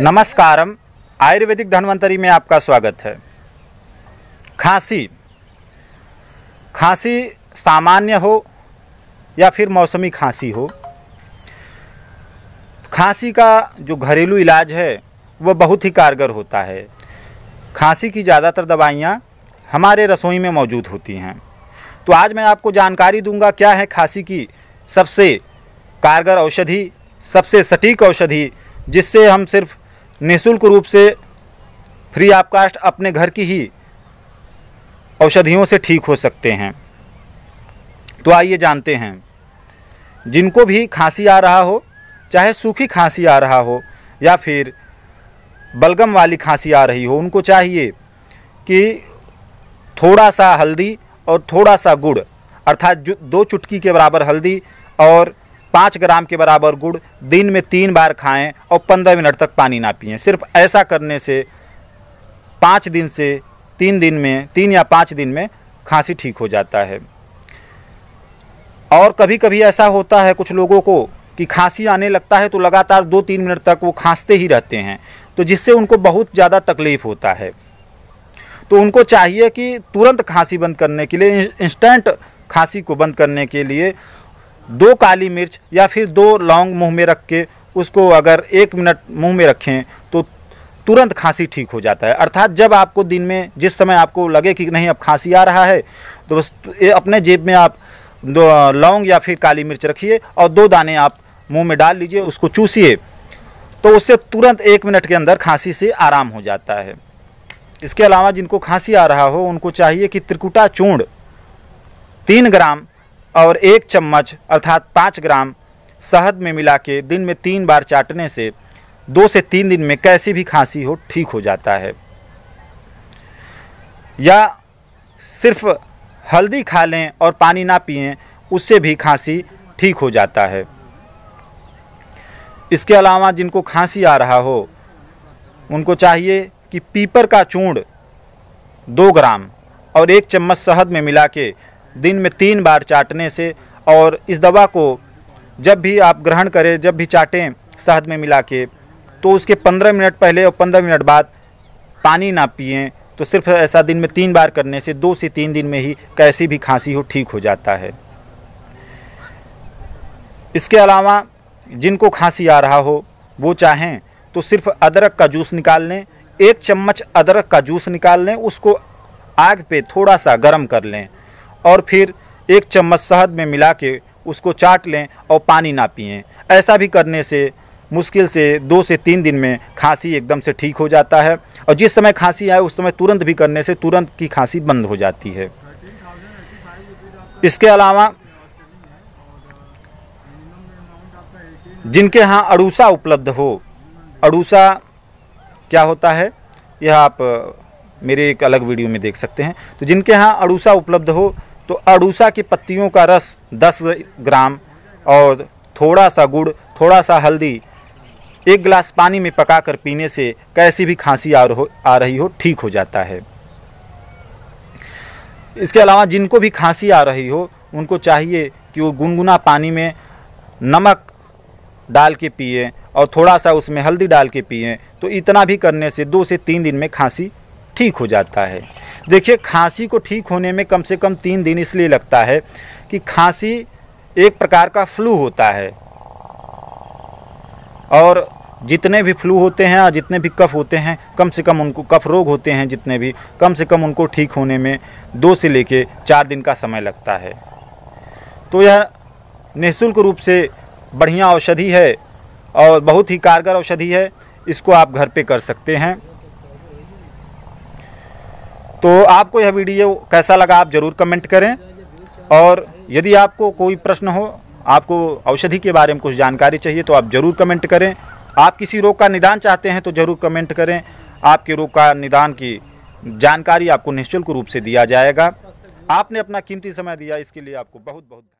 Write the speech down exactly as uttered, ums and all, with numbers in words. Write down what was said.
नमस्कारम। आयुर्वेदिक धन्वंतरी में आपका स्वागत है। खांसी खांसी सामान्य हो या फिर मौसमी खांसी हो, खांसी का जो घरेलू इलाज है वह बहुत ही कारगर होता है। खांसी की ज़्यादातर दवाइयाँ हमारे रसोई में मौजूद होती हैं, तो आज मैं आपको जानकारी दूंगा क्या है खांसी की सबसे कारगर औषधि, सबसे सटीक औषधि, जिससे हम सिर्फ निःशुल्क रूप से फ्री ऑफ कॉस्ट अपने घर की ही औषधियों से ठीक हो सकते हैं। तो आइए जानते हैं। जिनको भी खांसी आ रहा हो, चाहे सूखी खांसी आ रहा हो या फिर बलगम वाली खांसी आ रही हो, उनको चाहिए कि थोड़ा सा हल्दी और थोड़ा सा गुड़, अर्थात दो चुटकी के बराबर हल्दी और पाँच ग्राम के बराबर गुड़ दिन में तीन बार खाएं और पंद्रह मिनट तक पानी ना पिएं। सिर्फ ऐसा करने से पाँच दिन से तीन दिन में तीन या पाँच दिन में खांसी ठीक हो जाता है। और कभी कभी ऐसा होता है कुछ लोगों को कि खांसी आने लगता है तो लगातार दो तीन मिनट तक वो खांसते ही रहते हैं, तो जिससे उनको बहुत ज़्यादा तकलीफ़ होता है। तो उनको चाहिए कि तुरंत खांसी बंद करने के लिए, इंस्टेंट खांसी को बंद करने के लिए दो काली मिर्च या फिर दो लौंग मुंह में रख के उसको अगर एक मिनट मुंह में रखें तो तुरंत खांसी ठीक हो जाता है। अर्थात जब आपको दिन में जिस समय आपको लगे कि नहीं अब खांसी आ रहा है, तो बस अपने जेब में आप दो लौंग या फिर काली मिर्च रखिए और दो दाने आप मुंह में डाल लीजिए, उसको चूसिए, तो उससे तुरंत एक मिनट के अंदर खांसी से आराम हो जाता है। इसके अलावा जिनको खांसी आ रहा हो उनको चाहिए कि त्रिकुटा चूर्ण तीन ग्राम और एक चम्मच अर्थात पाँच ग्राम शहद में मिला के दिन में तीन बार चाटने से दो से तीन दिन में कैसी भी खांसी हो ठीक हो जाता है। या सिर्फ हल्दी खा लें और पानी ना पिएं, उससे भी खांसी ठीक हो जाता है। इसके अलावा जिनको खांसी आ रहा हो उनको चाहिए कि पीपर का चूर्ण दो ग्राम और एक चम्मच शहद में मिला के दिन में तीन बार चाटने से, और इस दवा को जब भी आप ग्रहण करें, जब भी चाटें शहद में मिला के, तो उसके पंद्रह मिनट पहले और पंद्रह मिनट बाद पानी ना पिएं, तो सिर्फ ऐसा दिन में तीन बार करने से दो से तीन दिन में ही कैसी भी खांसी हो ठीक हो जाता है। इसके अलावा जिनको खांसी आ रहा हो वो चाहें तो सिर्फ अदरक का जूस निकाल लें, एक चम्मच अदरक का जूस निकाल लें, उसको आग पे थोड़ा सा गर्म कर लें और फिर एक चम्मच शहद में मिला के उसको चाट लें और पानी ना पिएं। ऐसा भी करने से मुश्किल से दो से तीन दिन में खांसी एकदम से ठीक हो जाता है, और जिस समय खांसी आए उस समय तुरंत भी करने से तुरंत की खांसी बंद हो जाती है। इसके अलावा जिनके यहाँ अड़ूसा उपलब्ध हो, अड़ूसा क्या होता है यह आप मेरे एक अलग वीडियो में देख सकते हैं। तो जिनके यहाँ अड़ूसा उपलब्ध हो तो अड़ूसा की पत्तियों का रस दस ग्राम और थोड़ा सा गुड़, थोड़ा सा हल्दी, एक गिलास पानी में पकाकर पीने से कैसी भी खांसी आ रही हो आ रही हो ठीक हो जाता है। इसके अलावा जिनको भी खांसी आ रही हो उनको चाहिए कि वो गुनगुना पानी में नमक डाल के पिए और थोड़ा सा उसमें हल्दी डाल के पिए, तो इतना भी करने से दो से तीन दिन में खांसी ठीक हो जाता है। देखिए, खांसी को ठीक होने में कम से कम तीन दिन इसलिए लगता है कि खांसी एक प्रकार का फ्लू होता है, और जितने भी फ्लू होते हैं और जितने भी कफ होते हैं कम से कम उनको, कफ रोग होते हैं जितने भी, कम से कम उनको ठीक होने में दो से लेके चार दिन का समय लगता है। तो यह निःशुल्क रूप से बढ़िया औषधि है और बहुत ही कारगर औषधि है। इसको आप घर पे कर सकते हैं। तो आपको यह वीडियो कैसा लगा आप ज़रूर कमेंट करें, और यदि आपको कोई प्रश्न हो, आपको औषधि के बारे में कुछ जानकारी चाहिए तो आप ज़रूर कमेंट करें। आप किसी रोग का निदान चाहते हैं तो ज़रूर कमेंट करें, आपके रोग का निदान की जानकारी आपको निःशुल्क रूप से दिया जाएगा। आपने अपना कीमती समय दिया, इसके लिए आपको बहुत बहुत